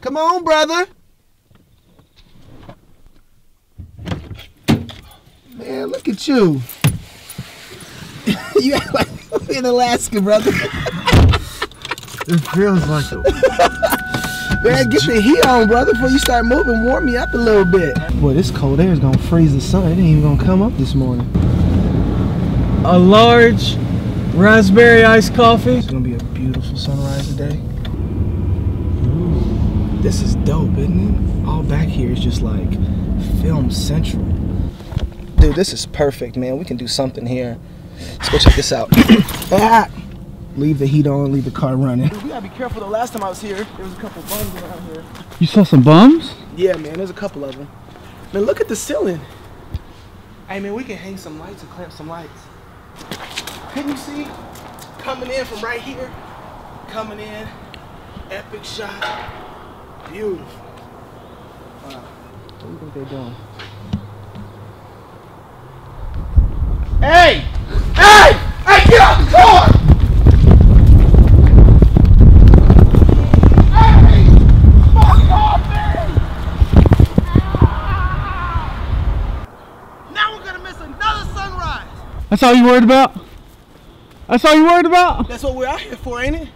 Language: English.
Come on, brother. Man, look at you. You act like we're in Alaska, brother. It feels like it. Man, get your heat on, brother, before you start moving. Warm me up a little bit. Boy, this cold air is going to freeze the sun. It ain't even going to come up this morning. A large raspberry iced coffee. It's going to be a beautiful sunrise today. Ooh, this is dope, isn't it? All back here is just like film central. Dude, this is perfect, man. We can do something here. Let's go check this out. Ah! Leave the heat on, leave the car running. Dude, we gotta be careful though. Last time I was here, there was a couple bums around here. You saw some bums? Yeah, man, there's a couple of them. Man, look at the ceiling. Hey, man, we can hang some lights and clamp some lights. Can you see? Coming in from right here. Coming in. Epic shot. Beautiful. Wow. What do you think they're doing? Hey! Hey! Hey, get out the car! Hey! Fuck off, man! Now we're gonna miss another sunrise! That's all you worried about? That's all you worried about? That's what we're out here for, ain't it?